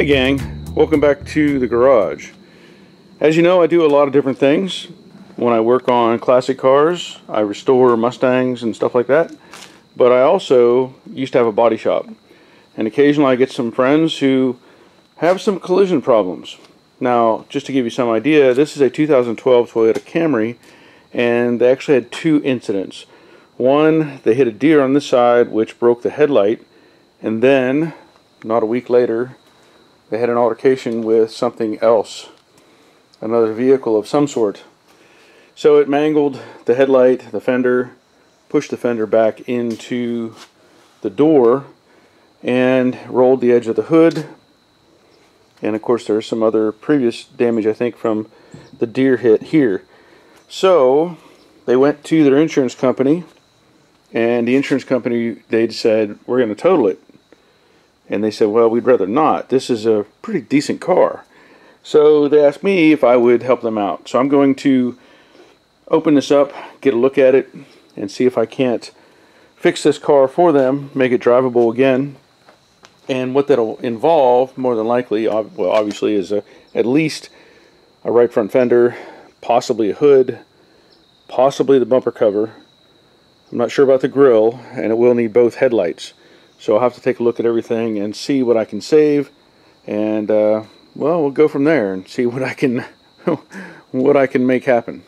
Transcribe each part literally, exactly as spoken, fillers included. Hey gang, welcome back to the garage. As you know, I do a lot of different things. When I work on classic cars, I restore Mustangs and stuff like that, but I also used to have a body shop, and occasionally I get some friends who have some collision problems. Now, just to give you some idea, this is a two thousand twelve Toyota Camry, and they actually had two incidents. One, they hit a deer on this side, which broke the headlight, and then, not a week later, they had an altercation with something else, another vehicle of some sort. So it mangled the headlight, the fender, pushed the fender back into the door, and rolled the edge of the hood. And of course there's some other previous damage, I think, from the deer hit here. So they went to their insurance company, and the insurance company, they said, we're going to total it. And they said, well, we'd rather not. This is a pretty decent car. So they asked me if I would help them out. So I'm going to open this up, get a look at it, and see if I can't fix this car for them, make it drivable again. And what that'll involve, more than likely, well, obviously, is a, at least a right front fender, possibly a hood, possibly the bumper cover. I'm not sure about the grill, and it will need both headlights. So I'll have to take a look at everything and see what I can save, and uh, well, we'll go from there and see what I can what I can make happen.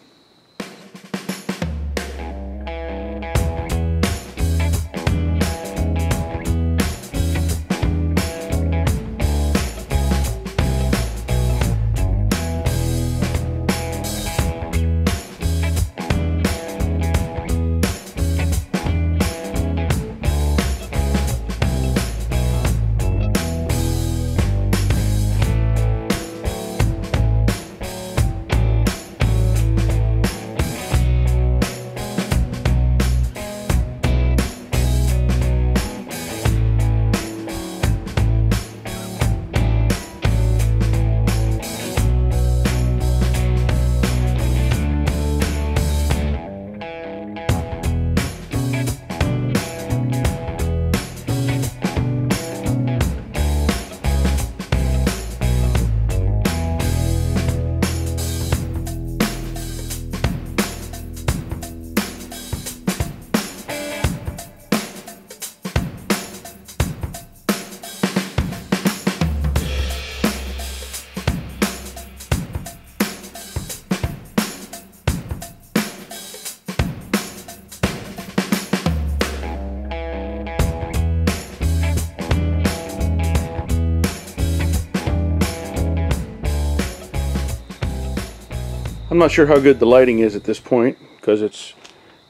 I'm not sure how good the lighting is at this point because it's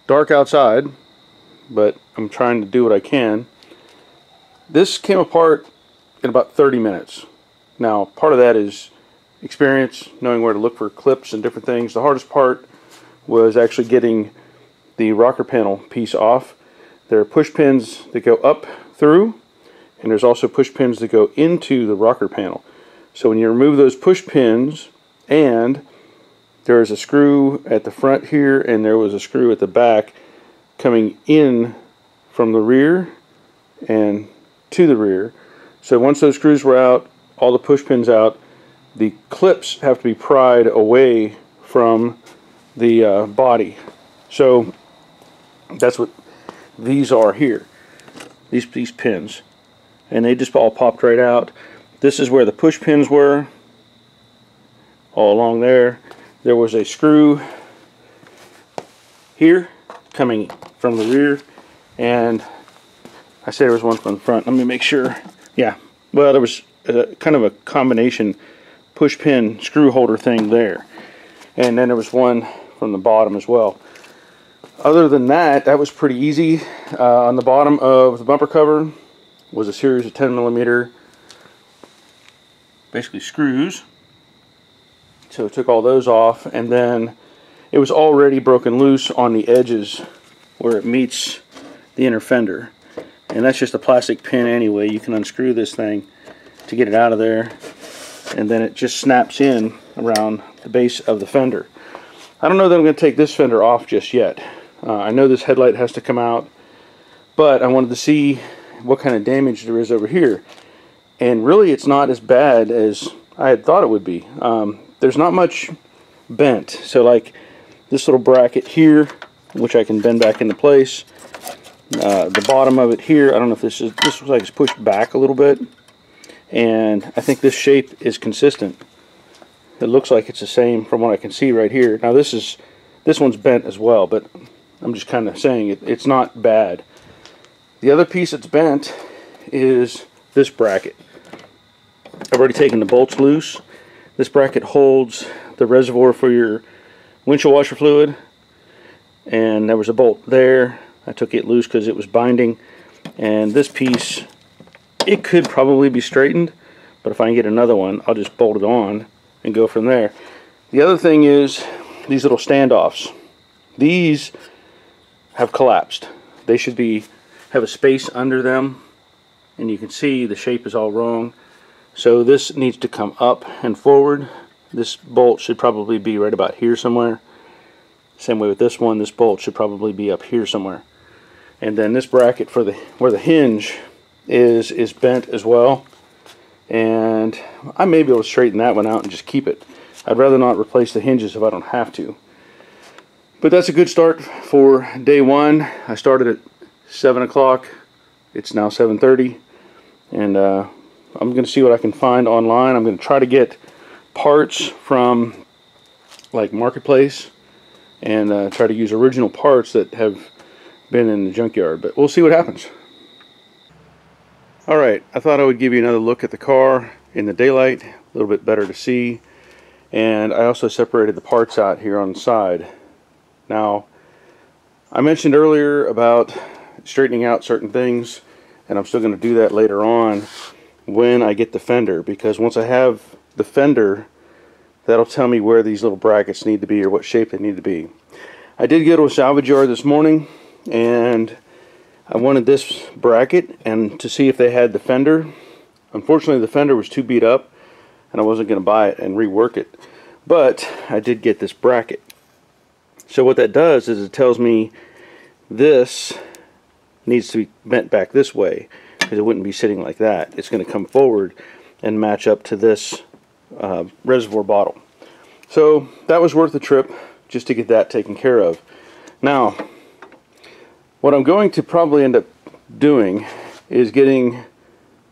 dark outside, but I'm trying to do what I can. This came apart in about thirty minutes. Now, part of that is experience, knowing where to look for clips and different things. The hardest part was actually getting the rocker panel piece off. There are push pins that go up through, and there's also push pins that go into the rocker panel. So when you remove those push pins, and there is a screw at the front here, and there was a screw at the back coming in from the rear and to the rear. So once those screws were out, all the push pins out, the clips have to be pried away from the uh, body. So that's what these are here, these, these pins. And they just all popped right out. This is where the push pins were, all along there. There was a screw here coming from the rear, and I say there was one from the front. Let me make sure. Yeah, well, there was a, kind of a combination push pin screw holder thing there, and then there was one from the bottom as well. Other than that, that was pretty easy. Uh, on the bottom of the bumper cover was a series of ten millimeter basically screws. So took all those off, and then it was already broken loose on the edges where it meets the inner fender. And that's just a plastic pin anyway. You can unscrew this thing to get it out of there, and then it just snaps in around the base of the fender. I don't know that I'm going to take this fender off just yet. Uh, I know this headlight has to come out, but I wanted to see what kind of damage there is over here. and really it's not as bad as I had thought it would be. Um, there's not much bent, so like this little bracket here, which I can bend back into place, uh, the bottom of it here, I don't know if this is, this looks like it's pushed back a little bit, and I think this shape is consistent. It looks like it's the same from what I can see right here. Now this is, this one's bent as well, but I'm just kind of saying it, it's not bad. The other piece that's bent is this bracket. I've already taken the bolts loose. This bracket holds the reservoir for your windshield washer fluid, and there was a bolt there. I took it loose because it was binding, and this piece, it could probably be straightened, but if I can get another one, I'll just bolt it on and go from there. The other thing is these little standoffs. These have collapsed. They should be have a space under them, and you can see the shape is all wrong, so this needs to come up and forward. This bolt should probably be right about here somewhere. Same way with this one, this bolt should probably be up here somewhere. And then this bracket for the where the hinge is is bent as well, and I may be able to straighten that one out and just keep it. I'd rather not replace the hinges if I don't have to. But that's a good start for day one. I started at seven o'clock. It's now seven thirty, and uh, I'm gonna see what I can find online. I'm gonna try to get parts from like Marketplace, and uh, try to use original parts that have been in the junkyard, but we'll see what happens. Alright, I thought I would give you another look at the car in the daylight, a little bit better to see, and I also separated the parts out here on the side. Now I mentioned earlier about straightening out certain things, and I'm still going to do that later on when I get the fender, because once I have the fender, that'll tell me where these little brackets need to be or what shape they need to be. I did go to a salvage yard this morning, and I wanted this bracket and to see if they had the fender. Unfortunately, the fender was too beat up and I wasn't going to buy it and rework it, but I did get this bracket. So what that does is it tells me this needs to be bent back this way, because it wouldn't be sitting like that. It's going to come forward and match up to this uh, reservoir bottle. So that was worth the trip just to get that taken care of. Now what I'm going to probably end up doing is getting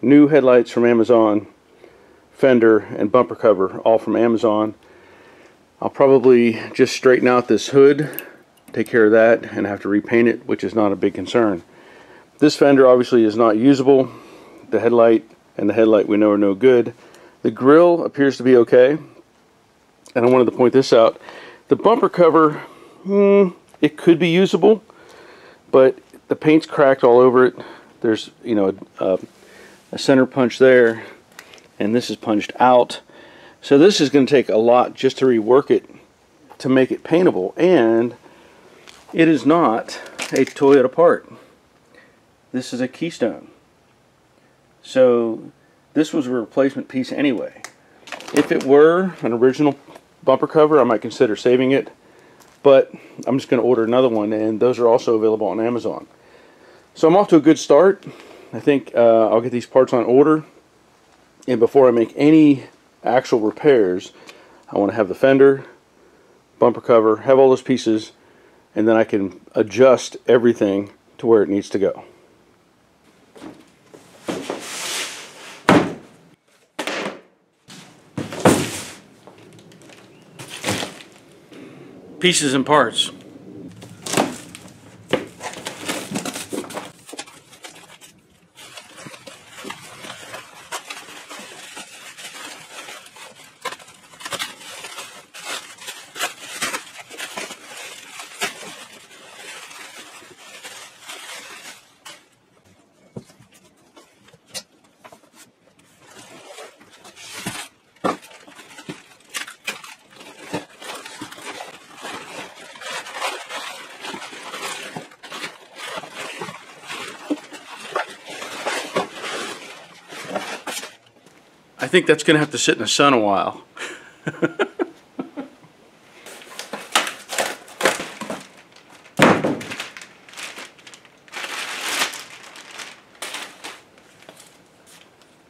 new headlights from Amazon, fender and bumper cover all from Amazon. I'll probably just straighten out this hood, take care of that, and have to repaint it, which is not a big concern. This fender obviously is not usable. The headlight and the headlight we know are no good. The grill appears to be okay, and I wanted to point this out. The bumper cover, hmm, it could be usable, but the paint's cracked all over it. There's, you know, a, a center punch there, and this is punched out. So this is going to take a lot just to rework it to make it paintable, and it is not a Toyota part. This is a Keystone. So this was a replacement piece anyway. If it were an original bumper cover, I might consider saving it, but I'm just going to order another one, and those are also available on Amazon. So I'm off to a good start. I think uh, I'll get these parts on order, and before I make any actual repairs, I want to have the fender, bumper cover, have all those pieces, and then I can adjust everything to where it needs to go. Pieces and parts. I think that's going to have to sit in the sun a while.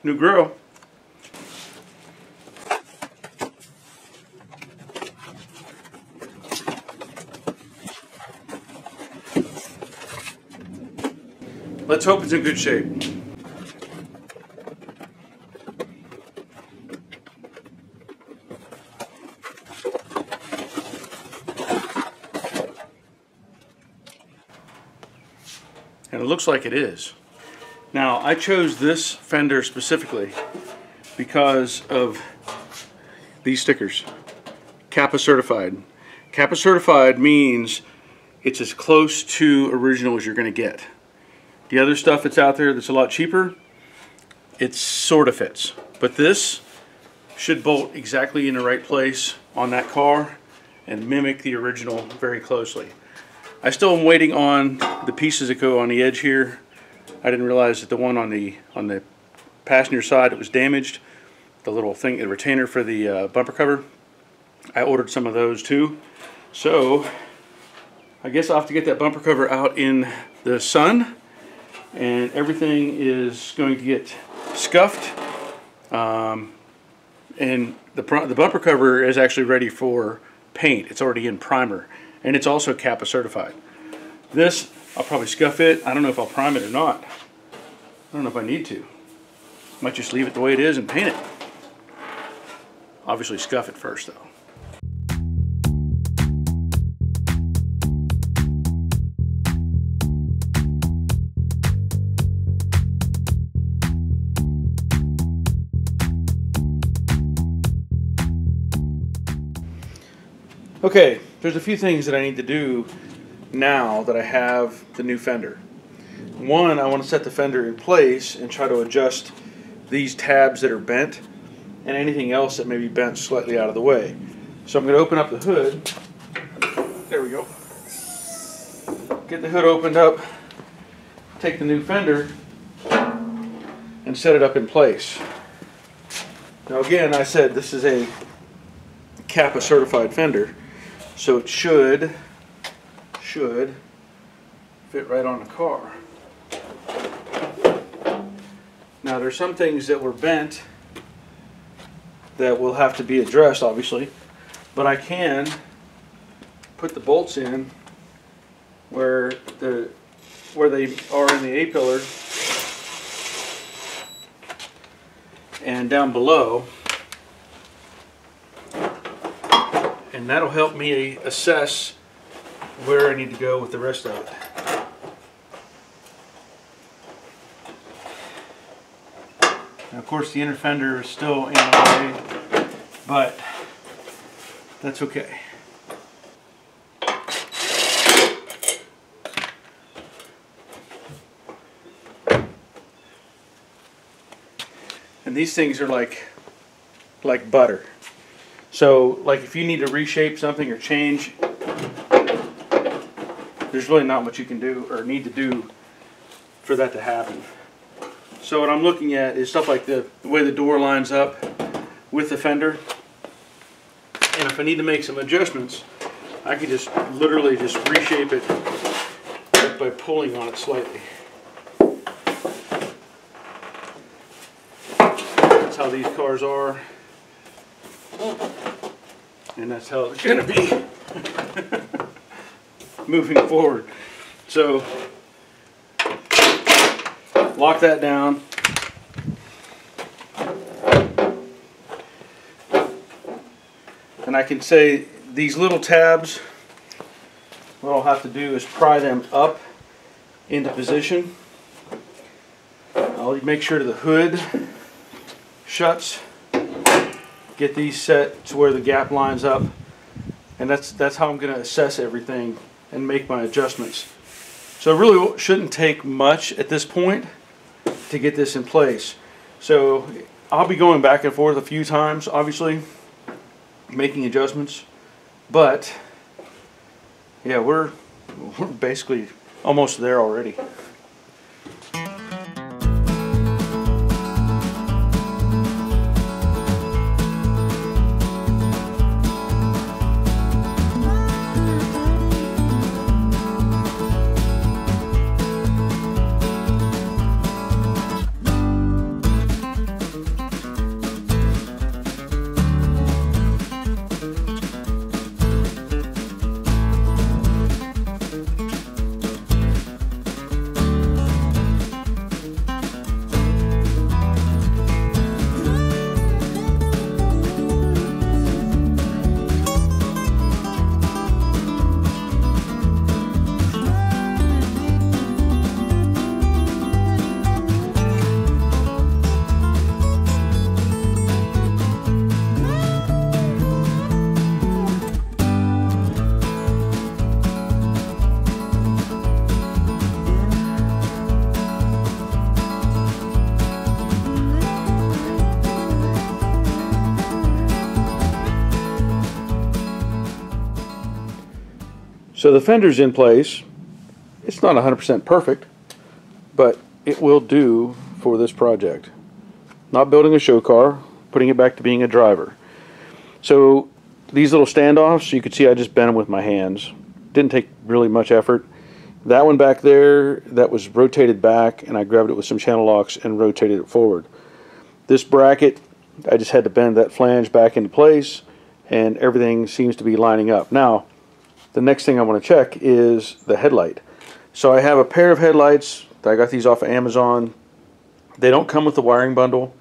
New grill. Let's hope it's in good shape. And it looks like it is. Now, I chose this fender specifically because of these stickers. CAPA certified. CAPA certified means it's as close to original as you're going to get. The other stuff that's out there that's a lot cheaper, it sort of fits. But this should bolt exactly in the right place on that car and mimic the original very closely. I still am waiting on the pieces that go on the edge here. I didn't realize that the one on the on the passenger side, it was damaged. The little thing, the retainer for the uh, bumper cover. I ordered some of those too. So I guess I'll have to get that bumper cover out in the sun, and everything is going to get scuffed. Um, and the, the bumper cover is actually ready for paint. It's already in primer. And it's also CAPA certified. This, I'll probably scuff it. I don't know if I'll prime it or not. I don't know if I need to. Might just leave it the way it is and paint it. Obviously scuff it first though. Okay, there's a few things that I need to do now that I have the new fender. One, I want to set the fender in place and try to adjust these tabs that are bent and anything else that may be bent slightly out of the way. So I'm going to open up the hood. There we go. Get the hood opened up, take the new fender, and set it up in place. Now again, I said this is a CAPA certified fender. So it should, should fit right on the car. Now there's some things that were bent that will have to be addressed obviously, but I can put the bolts in where the where they are in the A-pillar and down below. And that'll help me assess where I need to go with the rest of it. Now, of course, the inner fender is still in the way, but that's okay. And these things are like like butter. So, like, if you need to reshape something or change, there's really not much you can do or need to do for that to happen. So what I'm looking at is stuff like the, the way the door lines up with the fender. And if I need to make some adjustments, I can just literally just reshape it by pulling on it slightly. That's how these cars are. And that's how it's going to be moving forward. So lock that down. And I can say these little tabs, what I'll have to do is pry them up into position. I'll make sure the hood shuts. Get these set to where the gap lines up, and that's that's how I'm going to assess everything and make my adjustments. So it really shouldn't take much at this point to get this in place. So I'll be going back and forth a few times, obviously making adjustments, but yeah, we're we're basically almost there already. So the fender's in place. It's not one hundred percent perfect, but it will do for this project. Not building a show car, putting it back to being a driver. So these little standoffs, you could see I just bent them with my hands. Didn't take really much effort. That one back there, that was rotated back, and I grabbed it with some channel locks and rotated it forward. This bracket, I just had to bend that flange back into place, and everything seems to be lining up. Now, the next thing I want to check is the headlight. So I have a pair of headlights. I got these off of Amazon. They don't come with the wiring bundle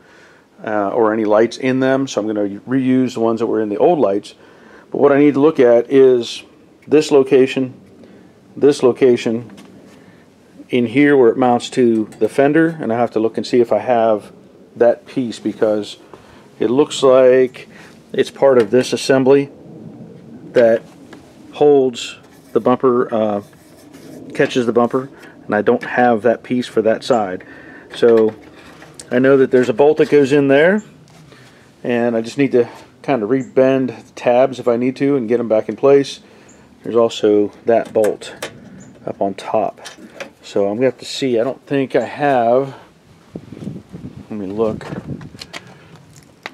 uh, or any lights in them, so I'm going to reuse the ones that were in the old lights. But what I need to look at is this location, this location, in here where it mounts to the fender, and I have to look and see if I have that piece, because it looks like it's part of this assembly that holds the bumper, uh, catches the bumper, and I don't have that piece for that side. So I know that there's a bolt that goes in there, and I just need to kind of rebend the tabs if I need to and get them back in place. There's also that bolt up on top. So I'm gonna have to see. I don't think I have, let me look,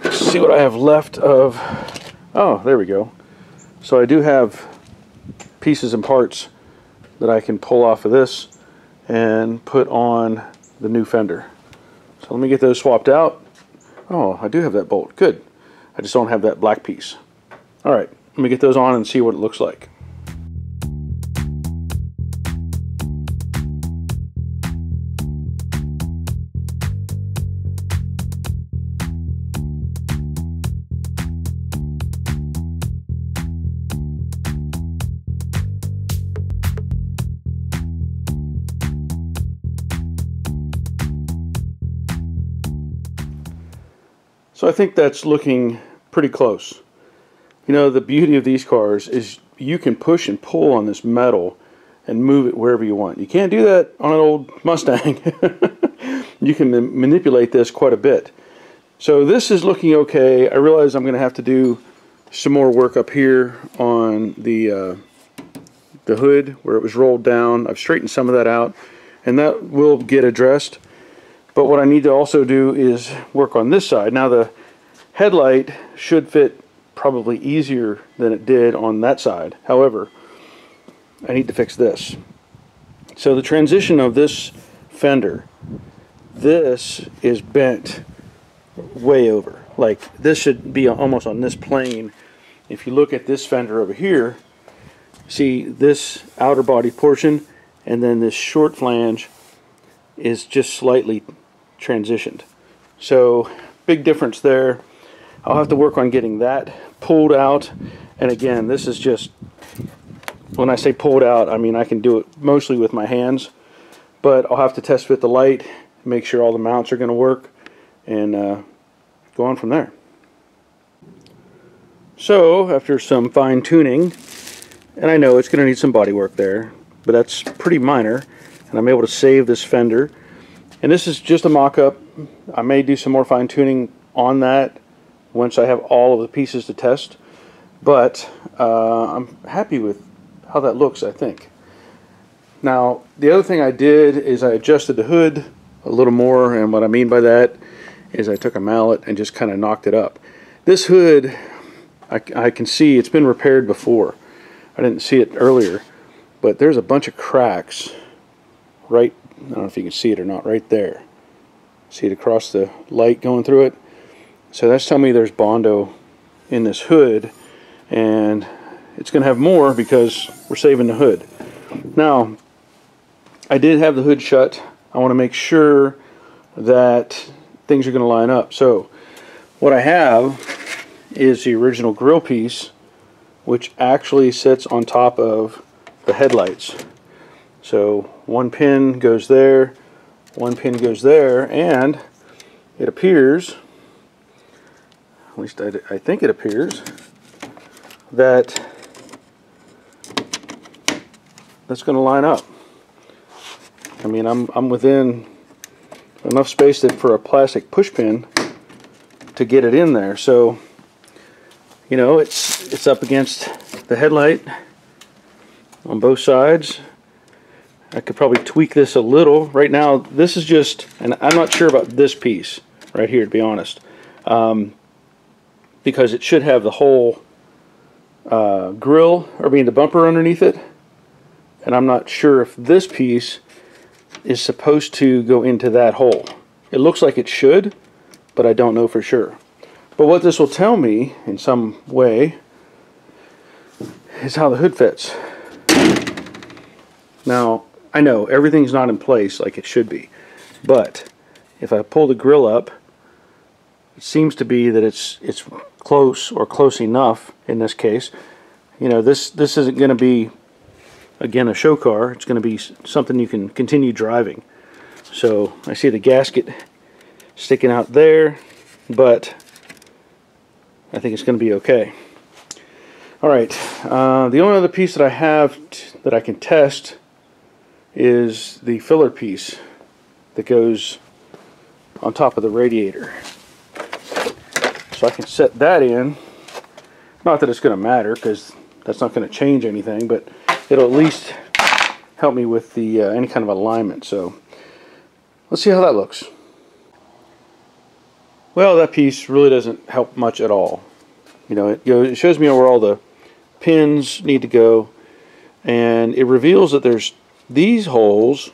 see what I have left of, oh, there we go. So I do have pieces and parts that I can pull off of this and put on the new fender. So let me get those swapped out. Oh, I do have that bolt, good. I just don't have that black piece. All right, let me get those on and see what it looks like. So I think that's looking pretty close. You know, the beauty of these cars is you can push and pull on this metal and move it wherever you want. You can't do that on an old Mustang. You can manipulate this quite a bit. So this is looking okay. I realize I'm going to have to do some more work up here on the, uh, the hood where it was rolled down. I've straightened some of that out, and that will get addressed. But what I need to also do is work on this side. Now the headlight should fit probably easier than it did on that side. However, I need to fix this. So the transition of this fender, this is bent way over. Like this should be almost on this plane. If you look at this fender over here, see this outer body portion, and then this short flange is just slightly transitioned. So big difference there. I'll have to work on getting that pulled out. And again, this is just, when I say pulled out, I mean I can do it mostly with my hands, but I'll have to test fit the light, make sure all the mounts are going to work, and uh, go on from there. So after some fine tuning, and I know it's going to need some body work there, but that's pretty minor, and I'm able to save this fender. And this is just a mock-up. I may do some more fine-tuning on that once I have all of the pieces to test, but uh, I'm happy with how that looks, I think. Now the other thing I did is I adjusted the hood a little more, and what I mean by that is I took a mallet and just kind of knocked it up. This hood, I, I can see it's been repaired before. I didn't see it earlier, but there's a bunch of cracks right, I don't know if you can see it or not, right there. See it across the light going through it? So that's telling me there's Bondo in this hood, and it's going to have more because we're saving the hood. Now, I did have the hood shut. I want to make sure that things are going to line up. So what I have is the original grill piece, which actually sits on top of the headlights. So one pin goes there, one pin goes there, and it appears, at least I, I think it appears, that that's going to line up. I mean, I'm, I'm within enough space that for a plastic push pin to get it in there. So, you know, it's, it's up against the headlight. on both sides. I could probably tweak this a little. Right now, this is just, and I'm not sure about this piece right here, to be honest, um, because it should have the whole uh, grill, or I mean the bumper underneath it, and I'm not sure if this piece is supposed to go into that hole. It looks like it should, but I don't know for sure. But what this will tell me, in some way, is how the hood fits. Now, I know everything's not in place like it should be, but if I pull the grill up, it seems to be that it's it's close or close enough in this case. You know, this this isn't going to be, again, a show car. It's going to be something you can continue driving. So I see the gasket sticking out there, but I think it's going to be okay. All right. Uh, the only other piece that I have t that I can test is the filler piece that goes on top of the radiator. So I can set that in. Not that it's going to matter, because that's not going to change anything, but it'll at least help me with the uh, any kind of alignment. So let's see how that looks. Well, that piece really doesn't help much at all. You know, it goes, it shows me where all the pins need to go, and it reveals that there's these holes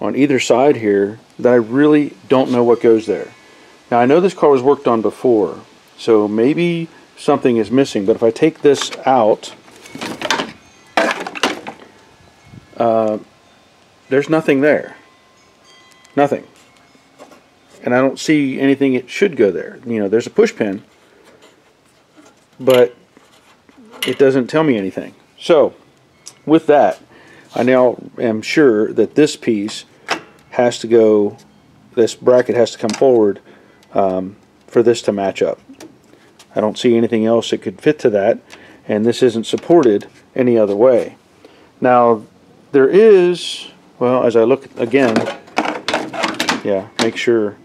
on either side here that I really don't know what goes there. Now, I know this car was worked on before, so maybe something is missing, but if I take this out, uh, there's nothing there. Nothing. And I don't see anything it should go there. You know, there's a push pin, but it doesn't tell me anything. So with that, I now am sure that this piece has to go, this bracket has to come forward um, for this to match up. I don't see anything else that could fit to that, and this isn't supported any other way. Now there is, well, as I look again, yeah, make sure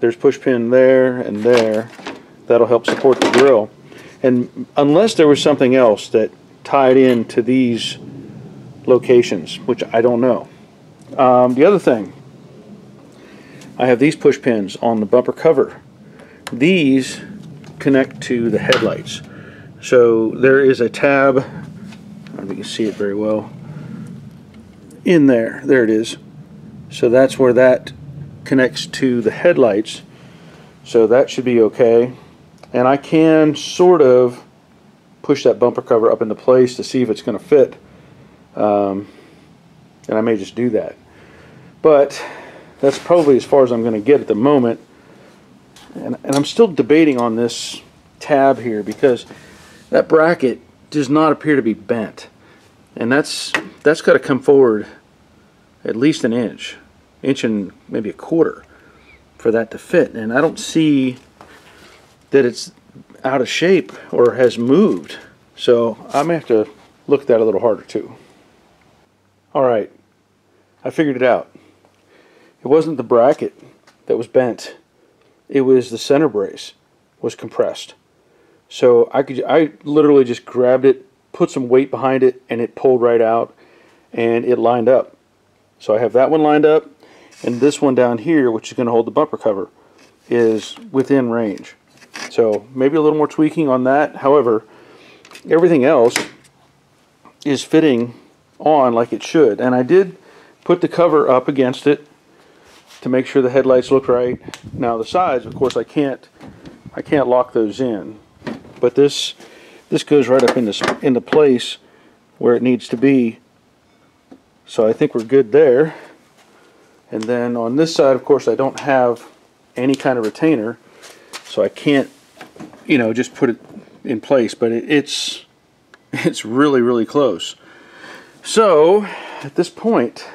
there's push pin there and there. That'll help support the grill. And unless there was something else that tied in to these locations, which I don't know. Um, the other thing, I have these push pins on the bumper cover. These connect to the headlights. So there is a tab, I don't know if you can see it very well, in there. There it is. So that's where that connects to the headlights. So that should be okay. And I can sort of push that bumper cover up into place to see if it's going to fit. Um, and I may just do that. But that's probably as far as I'm going to get at the moment. And, and I'm still debating on this tab here, because that bracket does not appear to be bent. And that's that's got to come forward at least an inch. Inch and maybe a quarter for that to fit. And I don't see that it's out of shape or has moved, so I may have to look at that a little harder too. Alright, I figured it out. It wasn't the bracket that was bent, it was the center brace was compressed. So I could, I literally just grabbed it, put some weight behind it, and it pulled right out and it lined up. So I have that one lined up, and this one down here, which is going to hold the bumper cover, is within range. So maybe a little more tweaking on that. However, everything else is fitting on like it should. And I did put the cover up against it to make sure the headlights look right. Now the sides, of course, I can't I can't lock those in, but this this goes right up into into place where it needs to be. So I think we're good there. And then on this side, of course, I don't have any kind of retainer, so I can't, you know, just put it in place, but it, it's it's really, really close. So at this point,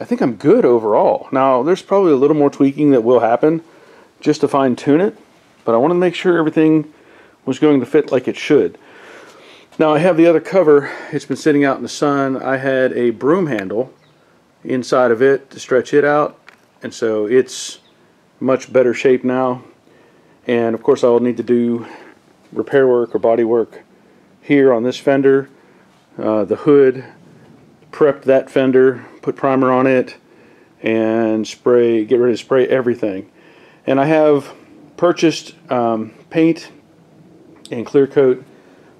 I think I'm good overall. Now there's probably a little more tweaking that will happen just to fine tune it, but I want to make sure everything was going to fit like it should. Now I have the other cover. It's been sitting out in the sun. I had a broom handle inside of it to stretch it out, and so it's much better shape now. And of course I will need to do repair work or body work here on this fender, uh, the hood, prepped that fender, put primer on it, and spray, get ready to spray everything. And I have purchased um, paint and clear coat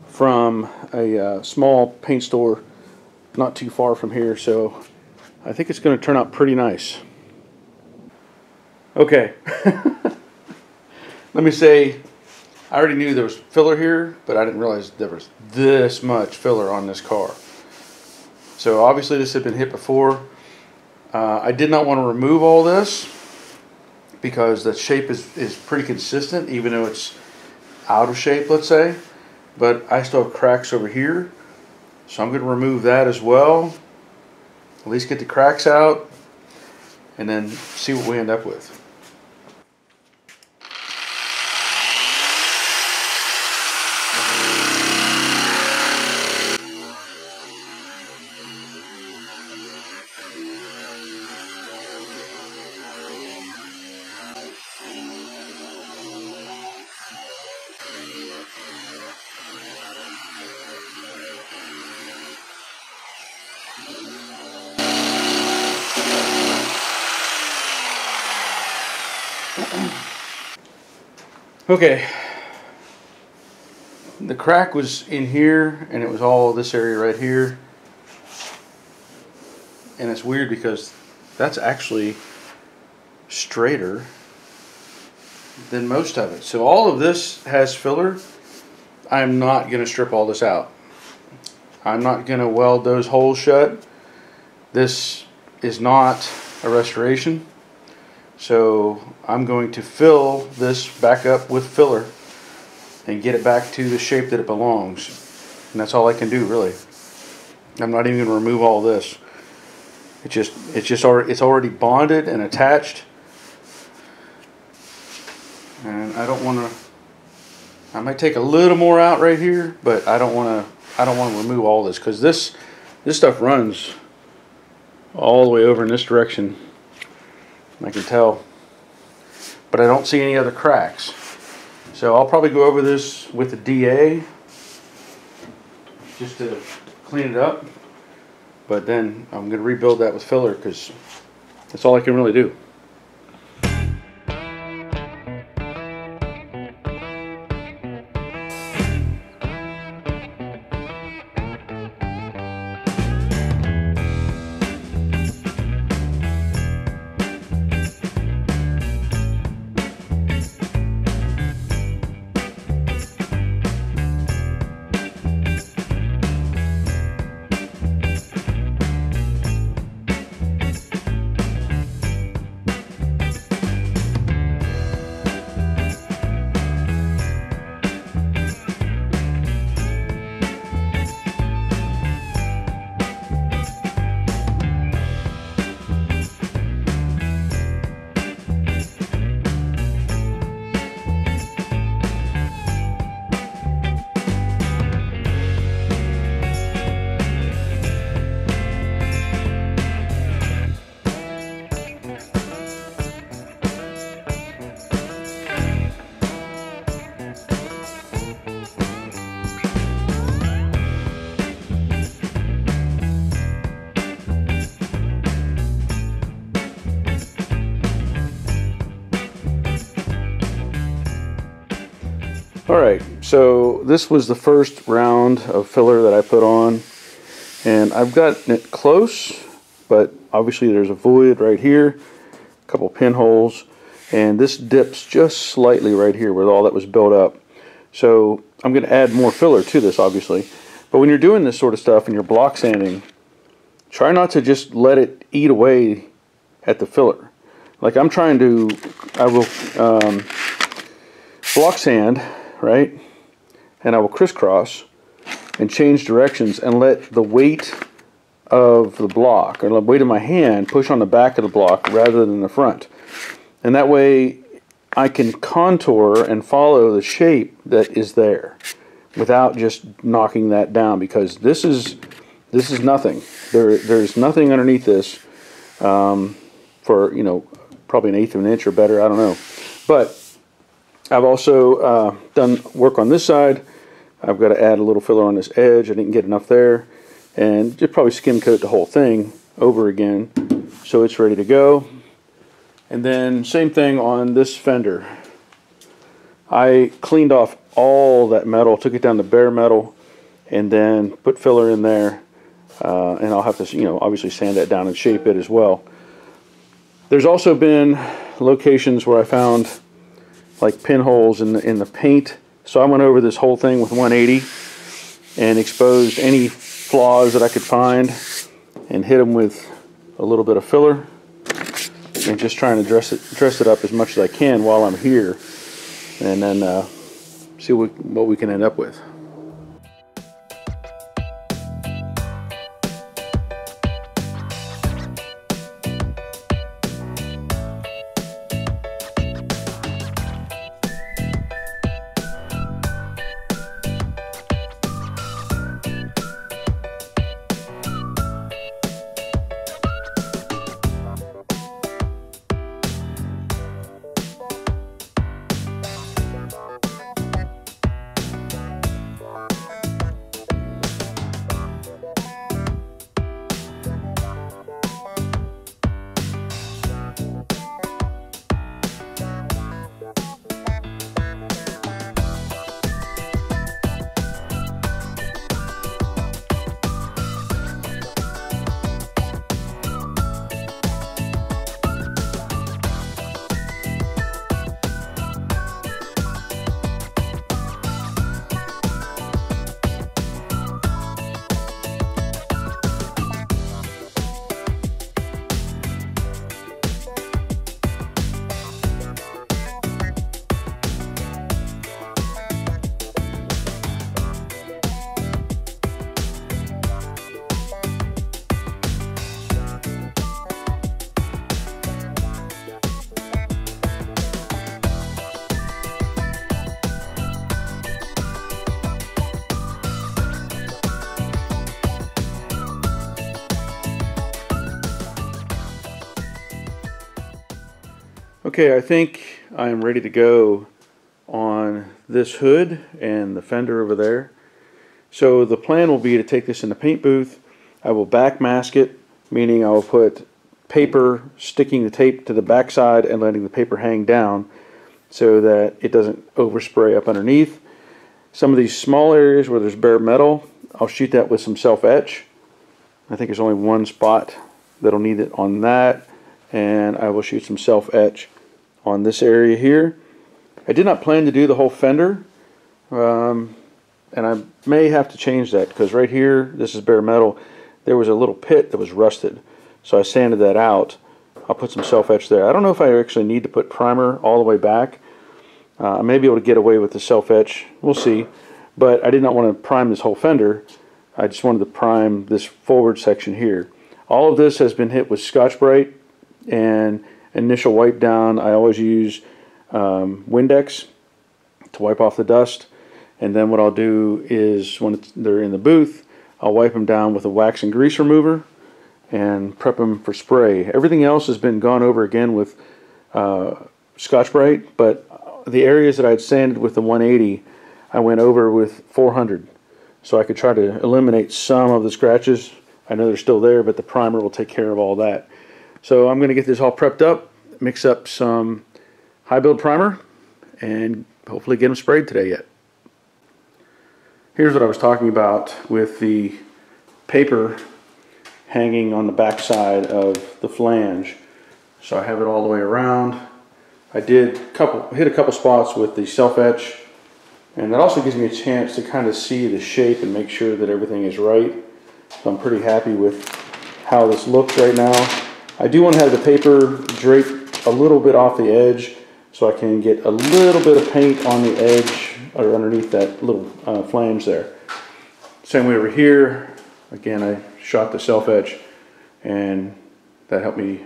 from a uh, small paint store not too far from here, so I think it's going to turn out pretty nice. Okay. Let me say, I already knew there was filler here, but I didn't realize there was this much filler on this car. So obviously this had been hit before. Uh, I did not want to remove all this because the shape is, is pretty consistent, even though it's out of shape, let's say. But I still have cracks over here, so I'm going to remove that as well. At least get the cracks out and then see what we end up with. Okay, the crack was in here, and it was all this area right here, and it's weird because that's actually straighter than most of it. So all of this has filler. I'm not going to strip all this out. I'm not going to weld those holes shut. This is not a restoration. So I'm going to fill this back up with filler and get it back to the shape that it belongs. And that's all I can do, really. I'm not even going to remove all this. It's just, it's just already, it's already bonded and attached. And I don't want to. I might take a little more out right here, but I don't want to. I don't want to remove all this because this, this stuff runs all the way over in this direction. I can tell, but I don't see any other cracks. So I'll probably go over this with the D A just to clean it up, but then I'm going to rebuild that with filler because that's all I can really do. Alright, so this was the first round of filler that I put on, and I've gotten it close, but obviously there's a void right here, a couple pinholes, and this dips just slightly right here where all that was built up. So I'm going to add more filler to this, obviously, but when you're doing this sort of stuff and you're block sanding, try not to just let it eat away at the filler. Like I'm trying to, I will um, block sand, right? And I will crisscross and change directions and let the weight of the block or the weight of my hand push on the back of the block rather than the front. And that way I can contour and follow the shape that is there without just knocking that down, because this is this is nothing. There there's nothing underneath this um, for, you know, probably an eighth of an inch or better, I don't know. But I've also uh, done work on this side. I've got to add a little filler on this edge. I didn't get enough there. and just probably skim coat the whole thing over again so it's ready to go. And then same thing on this fender. I cleaned off all that metal, took it down to bare metal, and then put filler in there, uh, and I'll have to, you know, obviously sand that down and shape it as well. There's also been locations where I found like pinholes in the, in the paint, so I went over this whole thing with one eighty and exposed any flaws that I could find and hit them with a little bit of filler, and just trying to dress it dress it up as much as I can while I'm here, and then uh, see what, what we can end up with. Okay, I think I am ready to go on this hood and the fender over there. So the plan will be to take this in the paint booth. I will back mask it, meaning I will put paper, sticking the tape to the backside and letting the paper hang down so that it doesn't overspray up underneath. Some of these small areas where there's bare metal, I'll shoot that with some self-etch. I think there's only one spot that'll need it on that, and I will shoot some self-etch on this area here. I did not plan to do the whole fender, um, and I may have to change that, because right here, this is bare metal, there was a little pit that was rusted, so I sanded that out. I'll put some self-etch there. I don't know if I actually need to put primer all the way back. Uh, I may be able to get away with the self-etch, we'll see, but I did not want to prime this whole fender. I just wanted to prime this forward section here. All of this has been hit with Scotch-Brite, and initial wipe down, I always use um, Windex to wipe off the dust, and then what I'll do is when it's, they're in the booth, I'll wipe them down with a wax and grease remover and prep them for spray. Everything else has been gone over again with uh, Scotch-Brite, but the areas that I had sanded with the one eighty, I went over with four hundred, so I could try to eliminate some of the scratches. I know they're still there, but the primer will take care of all that. So I'm going to get this all prepped up, mix up some high build primer, and hopefully get them sprayed today yet. Here's what I was talking about with the paper hanging on the back side of the flange. So I have it all the way around. I did a couple, hit a couple spots with the self-etch, and that also gives me a chance to kind of see the shape and make sure that everything is right. So I'm pretty happy with how this looks right now. I do want to have the paper draped a little bit off the edge so I can get a little bit of paint on the edge or underneath that little uh, flange there. Same way over here, again I shot the self-etch and that helped me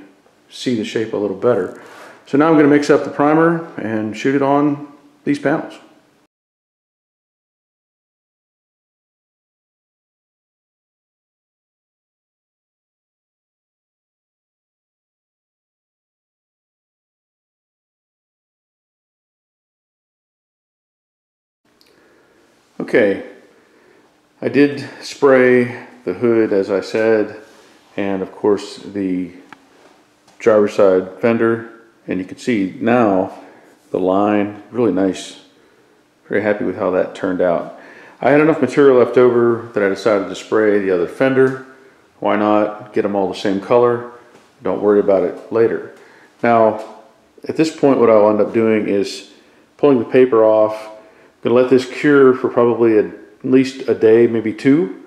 see the shape a little better. So now I'm going to mix up the primer and shoot it on these panels. Okay, I did spray the hood, as I said, and of course the driver's side fender. And you can see now the line, really nice. Very happy with how that turned out. I had enough material left over that I decided to spray the other fender. Why not get them all the same color? Don't worry about it later. Now, at this point, what I'll end up doing is pulling the paper off. I'm gonna let this cure for probably a, at least a day, maybe two,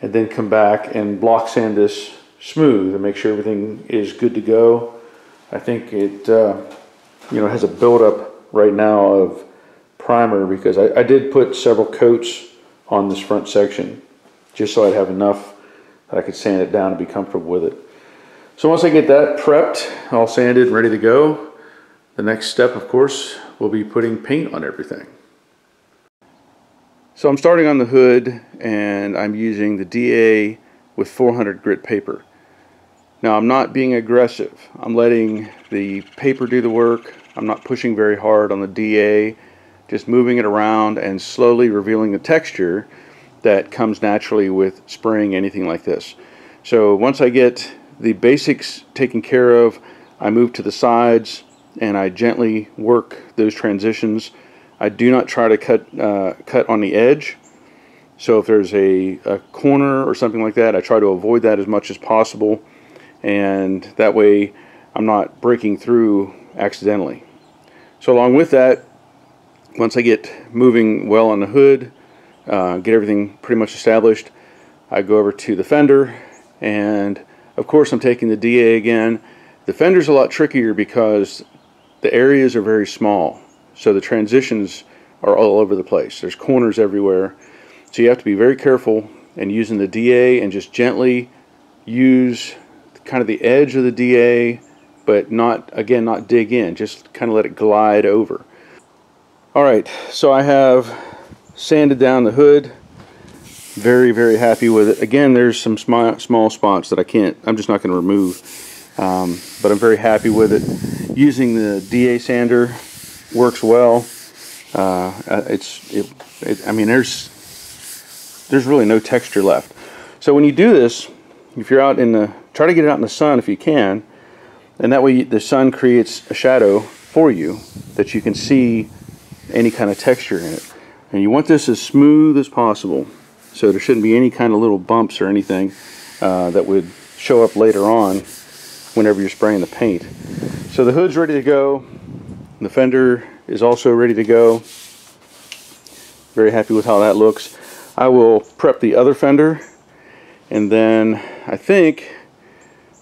and then come back and block sand this smooth and make sure everything is good to go. I think it uh, you know, has a buildup right now of primer, because I, I did put several coats on this front section just so I'd have enough that I could sand it down and be comfortable with it. So once I get that prepped, all sanded and ready to go, the next step, of course, will be putting paint on everything. So I'm starting on the hood, and I'm using the D A with four hundred grit paper. Now, I'm not being aggressive. I'm letting the paper do the work. I'm not pushing very hard on the D A, just moving it around and slowly revealing the texture that comes naturally with spraying anything like this. So once I get the basics taken care of, I move to the sides and I gently work those transitions. I do not try to cut uh, cut on the edge. So if there's a, a corner or something like that, I try to avoid that as much as possible, and that way I'm not breaking through accidentally. So along with that, once I get moving well on the hood, uh, get everything pretty much established, I go over to the fender, and of course I'm taking the D A again. The fender's a lot trickier because the areas are very small, so the transitions are all over the place. There's corners everywhere, so you have to be very careful and using the D A and just gently use kind of the edge of the D A, but not, again, not dig in, just kind of let it glide over. Alright, so I have sanded down the hood. Very, very happy with it. Again, there's some sm small spots that I can't, I'm just not going to remove, um, but I'm very happy with it. Using the D A sander works well. Uh, it's, it, it, I mean, there's there's really no texture left. So when you do this, if you're out in the, try to get it out in the sun if you can, and that way the sun creates a shadow for you that you can see any kind of texture in it. And you want this as smooth as possible. So there shouldn't be any kind of little bumps or anything uh, that would show up later on whenever you're spraying the paint. So the hood's ready to go. The fender is also ready to go. Very happy with how that looks. I will prep the other fender, and then I think,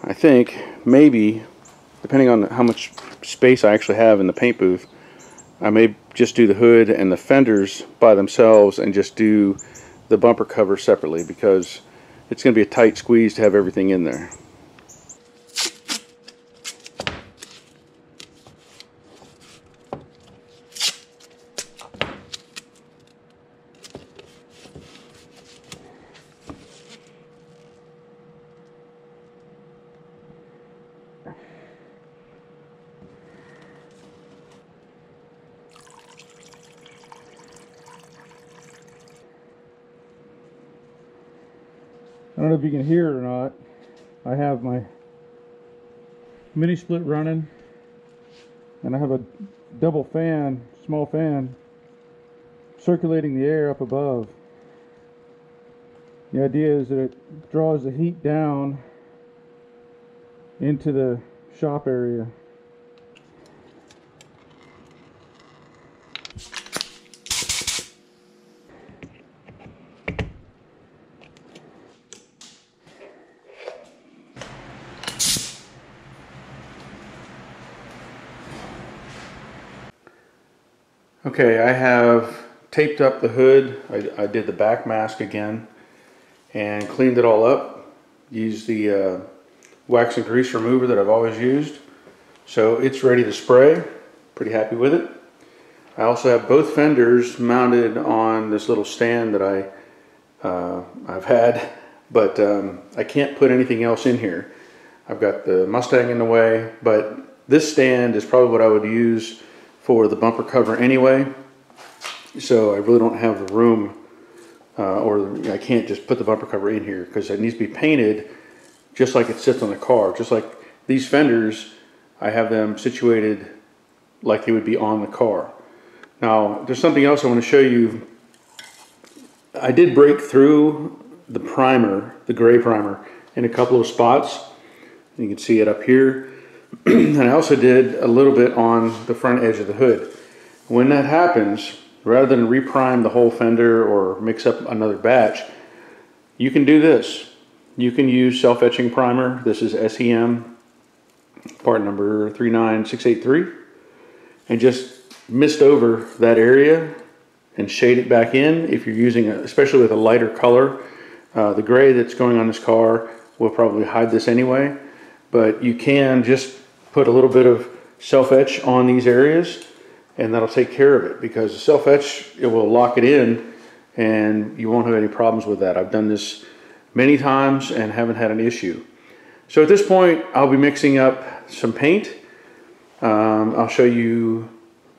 I think maybe, depending on how much space I actually have in the paint booth, I may just do the hood and the fenders by themselves and just do the bumper cover separately, because it's going to be a tight squeeze to have everything in there. I don't know if you can hear it or not. I have my mini split running, and I have a double fan, small fan, circulating the air up above. The idea is that it draws the heat down into the shop area. Okay, I have taped up the hood. I, I did the back mask again and cleaned it all up. Used the uh, wax and grease remover that I've always used. So it's ready to spray. Pretty happy with it. I also have both fenders mounted on this little stand that I, uh, I've had, but um, I can't put anything else in here. I've got the Mustang in the way, but this stand is probably what I would use for the bumper cover anyway, so I really don't have the room uh, or I can't just put the bumper cover in here because it needs to be painted just like it sits on the car. Just like these fenders, I have them situated like they would be on the car. Now, there's something else I want to show you. I did break through the primer, the gray primer, in a couple of spots. You can see it up here. And I also did a little bit on the front edge of the hood. When that happens, rather than reprime the whole fender or mix up another batch, you can do this. You can use self-etching primer. This is S E M part number three nine six eight three, and just mist over that area and shade it back in. If you're using a, especially with a lighter color, uh, the gray that's going on this car will probably hide this anyway, but you can just put a little bit of self-etch on these areas and that'll take care of it, because the self-etch, it will lock it in and you won't have any problems with that. I've done this many times and haven't had an issue. So at this point, I'll be mixing up some paint. Um, I'll show you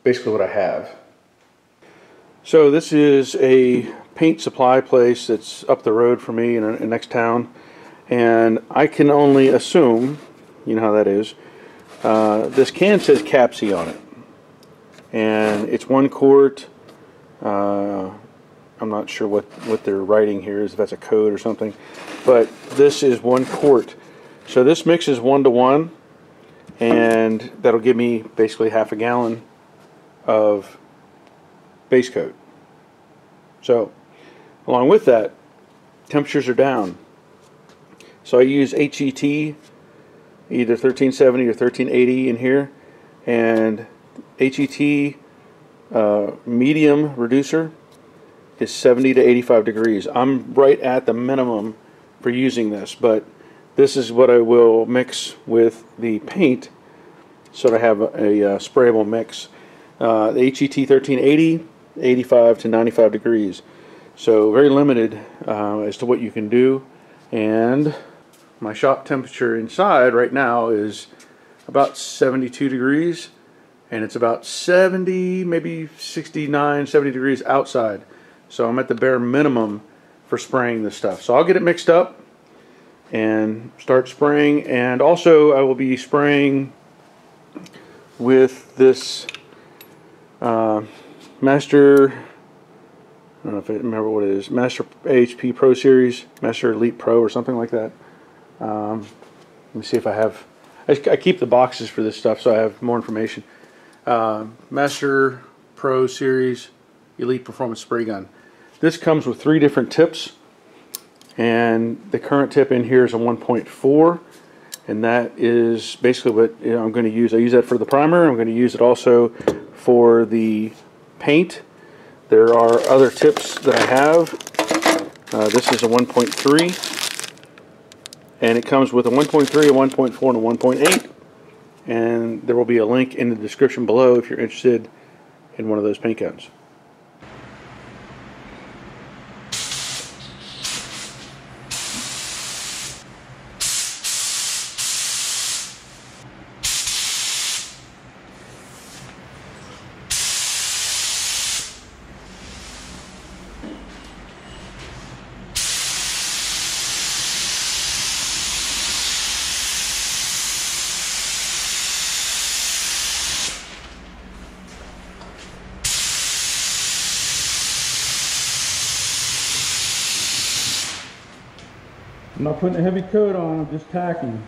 basically what I have. So this is a paint supply place that's up the road for me in the next town, and I can only assume, you know how that is, uh, this can says C A P A on it, and it's one quart. uh, I'm not sure what what they're writing here, is if that's a code or something, but this is one quart. So this mix is one to one, and that'll give me basically half a gallon of base coat. So along with that, temperatures are down, so I use H E T, either thirteen seventy or thirteen eighty in here, and H E T uh, medium reducer is seventy to eighty-five degrees. I'm right at the minimum for using this, but this is what I will mix with the paint so that I have a, a, a sprayable mix. Uh, the H E T thirteen eighty, eighty-five to ninety-five degrees. So very limited uh, as to what you can do. And my shop temperature inside right now is about seventy-two degrees, and it's about seventy, maybe sixty-nine, seventy degrees outside. So I'm at the bare minimum for spraying this stuff. So I'll get it mixed up and start spraying. And also I will be spraying with this Uh, Master, I don't know if I remember what it is, Master H P Pro Series, Master Elite Pro or something like that. Um, let me see if I have, I, I keep the boxes for this stuff so I have more information. Uh, Master Pro Series Elite Performance Spray Gun. This comes with three different tips, and the current tip in here is a one point four, and that is basically what you know, I'm going to use. I use that for the primer. I'm going to use it also for the paint. There are other tips that I have. Uh, this is a one point three, and it comes with a one point three, a one point four, and a one point eight, and there will be a link in the description below if you're interested in one of those paint guns. I'm not putting a heavy coat on, I'm just tacking.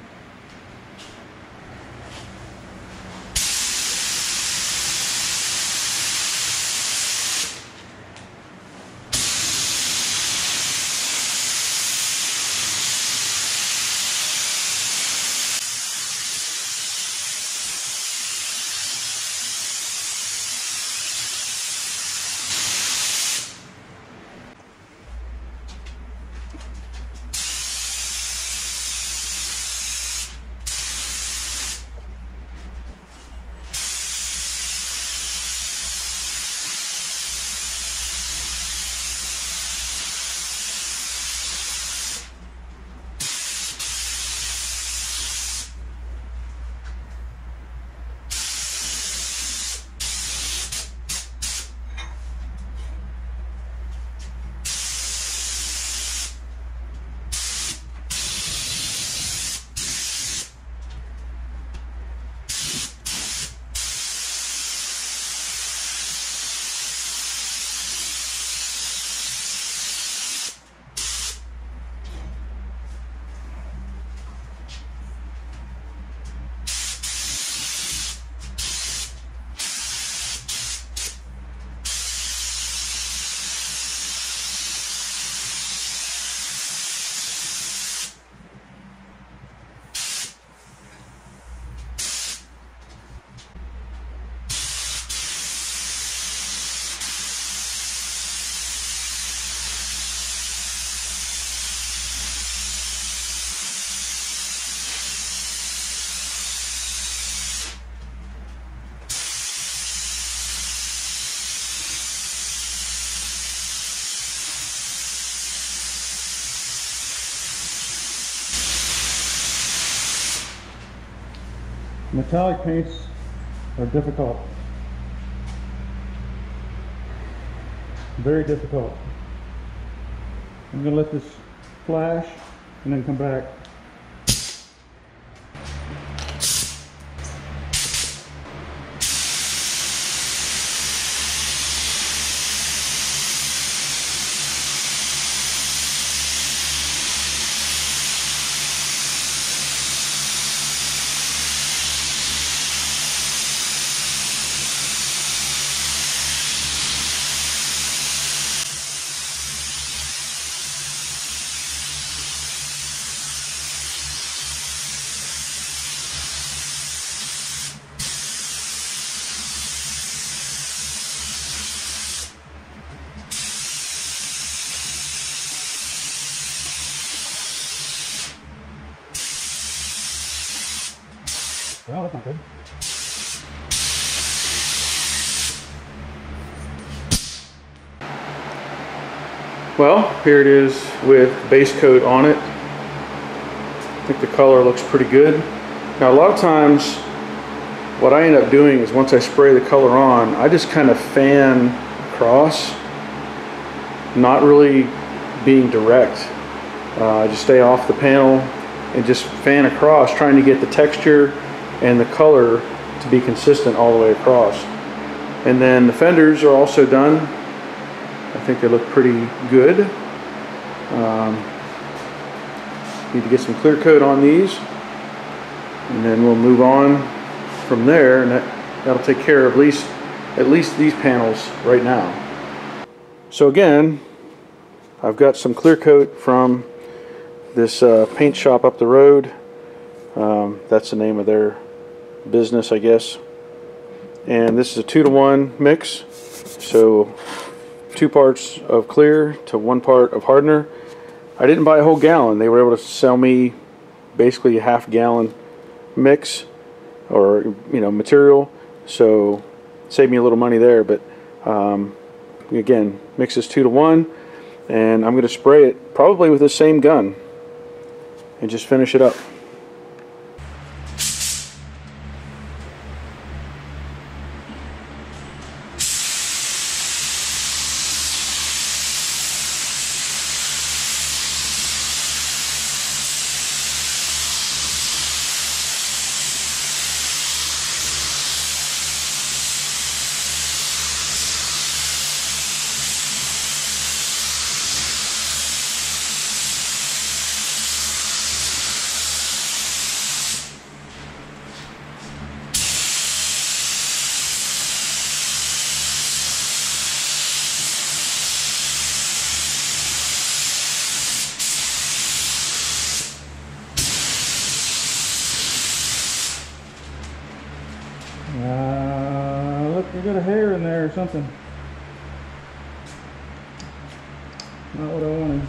Metallic paints are difficult. Very difficult. I'm going to let this flash and then come back. Well, that's not good. Well, here it is with base coat on it. I think the color looks pretty good. Now, a lot of times what I end up doing is once I spray the color on, I just kind of fan across, not really being direct. Uh, I just stay off the panel and just fan across, trying to get the texture and the color to be consistent all the way across. And then the fenders are also done. I think they look pretty good. Um, need to get some clear coat on these, and then we'll move on from there, and that, that'll take care of at least, at least these panels right now. So again, I've got some clear coat from this uh, paint shop up the road. Um, that's the name of their business, I guess. And this is a two to one mix, so two parts of clear to one part of hardener. I didn't buy a whole gallon. They were able to sell me basically a half gallon mix, or you know, material, so it saved me a little money there. But um, again, mix is two to one, and I'm going to spray it probably with the same gun and just finish it up. Uh, look, you got a hair in there or something. Not what I wanted.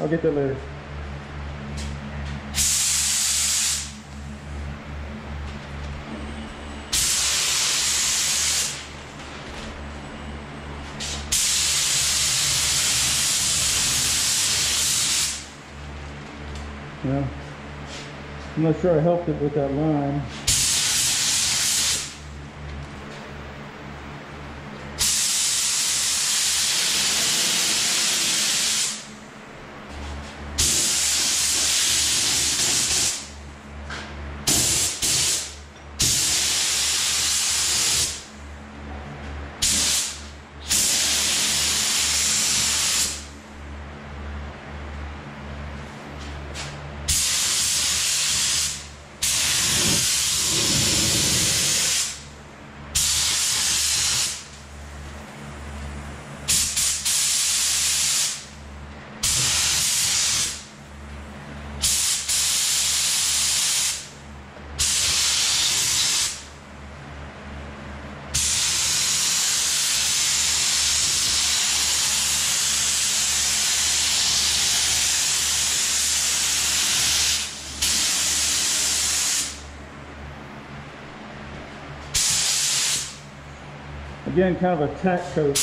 I'll get that later. Yeah. I'm not sure I helped it with that line. Again, kind of a tack coat.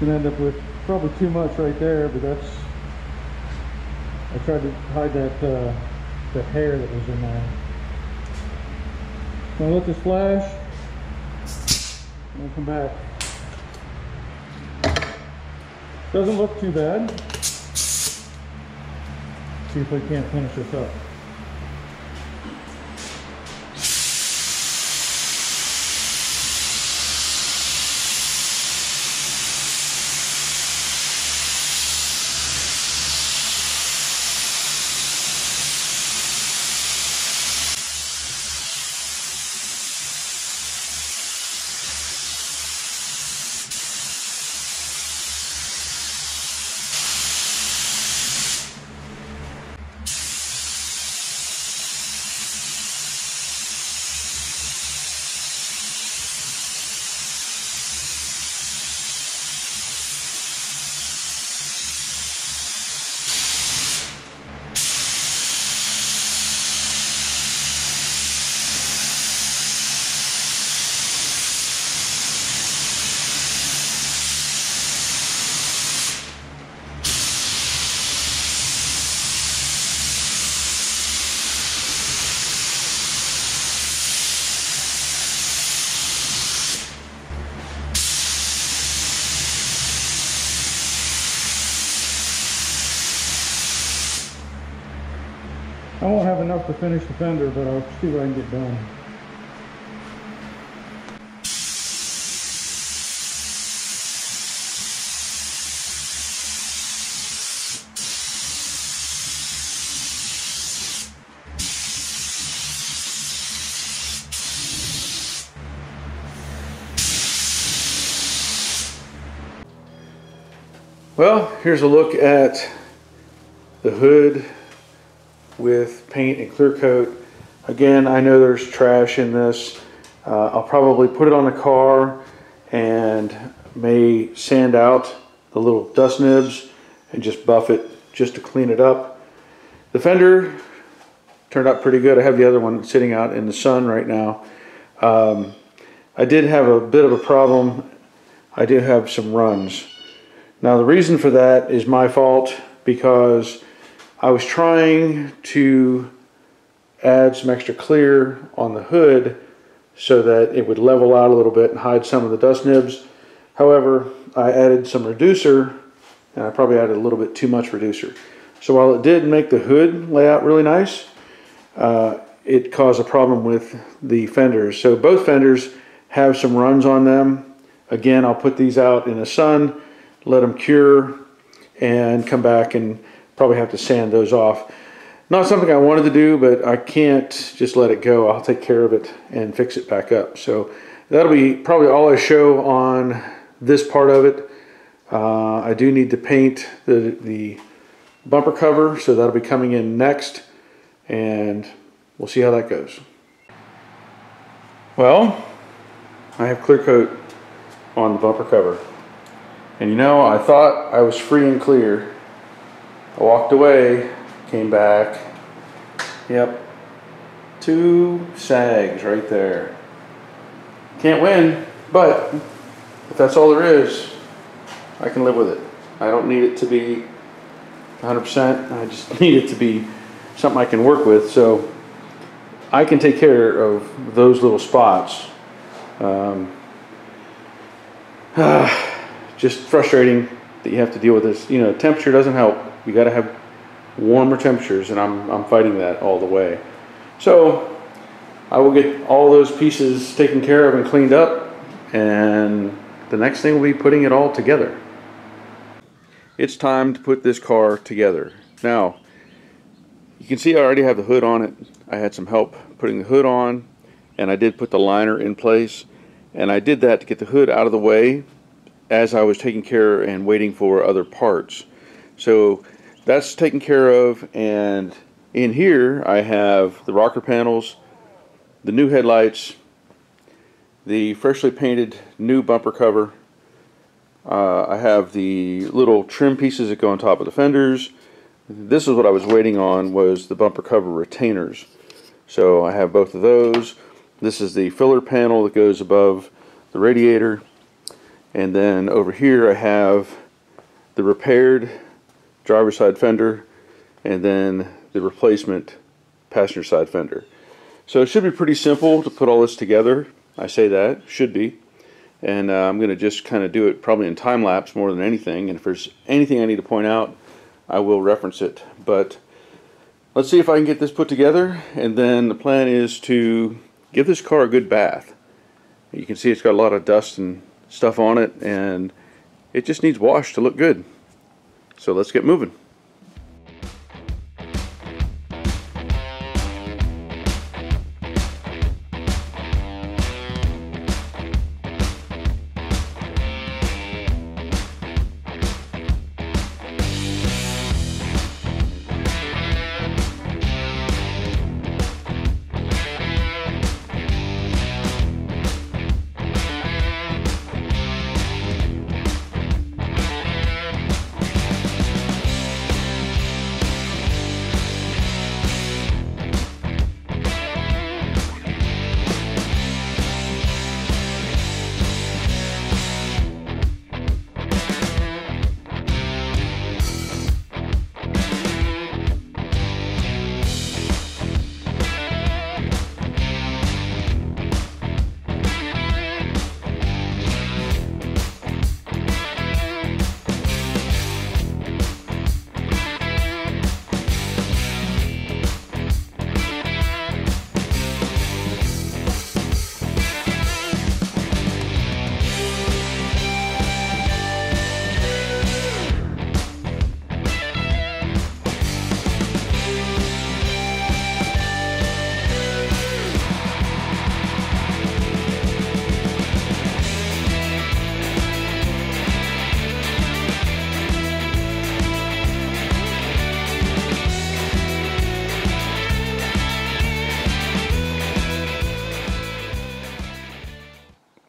Gonna end up with probably too much right there, but that's, I tried to hide that uh, that hair that was in there. I'm gonna let this flash and then come back. Doesn't look too bad. See if we can't finish this up. I won't have enough to finish the fender, but I'll see what I can get done. Well, here's a look at the hood with paint and clear coat. Again, I know there's trash in this. Uh, I'll probably put it on the car and may sand out the little dust nibs and just buff it just to clean it up. The fender turned out pretty good. I have the other one sitting out in the sun right now. Um, I did have a bit of a problem. I did have some runs. Now the reason for that is my fault, because I was trying to add some extra clear on the hood so that it would level out a little bit and hide some of the dust nibs. However, I added some reducer, and I probably added a little bit too much reducer. So while it did make the hood lay out really nice, uh, it caused a problem with the fenders. So both fenders have some runs on them. Again, I'll put these out in the sun, let them cure, and come back and probably have to sand those off. Not something I wanted to do, but I can't just let it go. I'll take care of it and fix it back up. So that'll be probably all I show on this part of it. Uh, I do need to paint the, the bumper cover, so that'll be coming in next, and we'll see how that goes. Well, I have clear coat on the bumper cover. And you know, I thought I was free and clear. I walked away, came back, yep, two sags right there. Can't win, but if that's all there is, I can live with it. I don't need it to be one hundred percent, I just need it to be something I can work with, so I can take care of those little spots. Um, uh, just frustrating that you have to deal with this. You know, temperature doesn't help. You got to have warmer temperatures, and I'm, I'm fighting that all the way. So I will get all those pieces taken care of and cleaned up, and the next thing will be putting it all together. It's time to put this car together. Now, You can see I already have the hood on it. I had some help putting the hood on, and I did put the liner in place, and I did that to get the hood out of the way as I was taking care and waiting for other parts. So that's taken care of, and in here I have the rocker panels, the new headlights, the freshly painted new bumper cover. Uh, I have the little trim pieces that go on top of the fenders. This is what I was waiting on, was the bumper cover retainers. So I have both of those. This is the filler panel that goes above the radiator. And then over here I have the repaired driver's side fender and then the replacement passenger side fender. So it should be pretty simple to put all this together. I say that, should be. And uh, I'm going to just kind of do it probably in time lapse more than anything. And if there's anything I need to point out, I will reference it. But let's see if I can get this put together, and then the plan is to give this car a good bath. You can see it's got a lot of dust and stuff on it, and it just needs wash to look good. So let's get moving.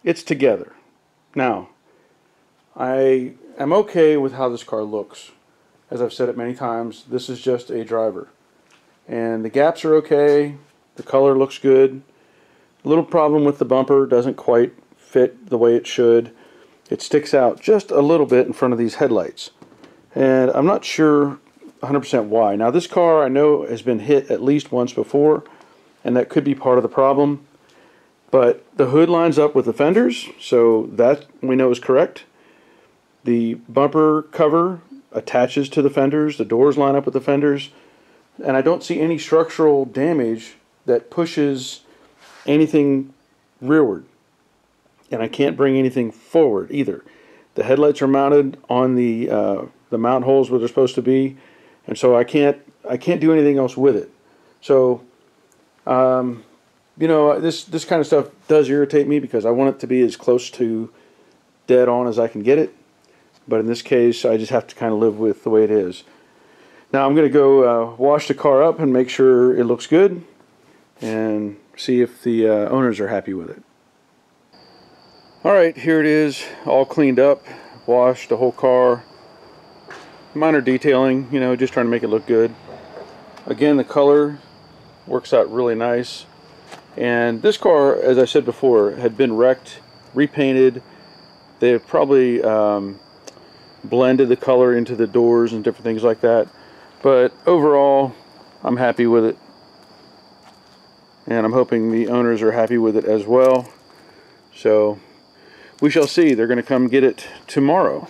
It's together. Now, I am okay with how this car looks. As I've said it many times, this is just a driver. And the gaps are okay, the color looks good. A little problem with the bumper, doesn't quite fit the way it should. It sticks out just a little bit in front of these headlights. And I'm not sure one hundred percent why. Now this car I know has been hit at least once before, and that could be part of the problem. But the hood lines up with the fenders, so that we know is correct. The bumper cover attaches to the fenders, the doors line up with the fenders, and I don't see any structural damage that pushes anything rearward. And I can't bring anything forward either. The headlights are mounted on the uh, the mount holes where they're supposed to be, and so I can't I can't do anything else with it. So. Um, You know, this, this kind of stuff does irritate me because I want it to be as close to dead on as I can get it. But in this case, I just have to kind of live with the way it is. Now I'm going to go uh, wash the car up and make sure it looks good and see if the uh, owners are happy with it. Alright, here it is, all cleaned up, washed the whole car. Minor detailing, you know, just trying to make it look good. Again, the color works out really nice. And this car, as I said before, had been wrecked, repainted. They have probably um, blended the color into the doors and different things like that. But overall, I'm happy with it. And I'm hoping the owners are happy with it as well. So we shall see. They're going to come get it tomorrow.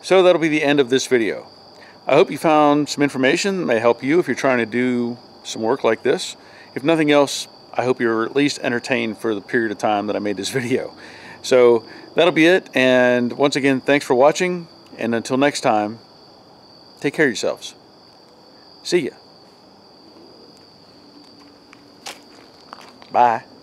So that'll be the end of this video. I hope you found some information that may help you if you're trying to do some work like this. If nothing else, I hope you're at least entertained for the period of time that I made this video. So that'll be it, and once again, thanks for watching, and until next time, take care of yourselves. See ya. Bye.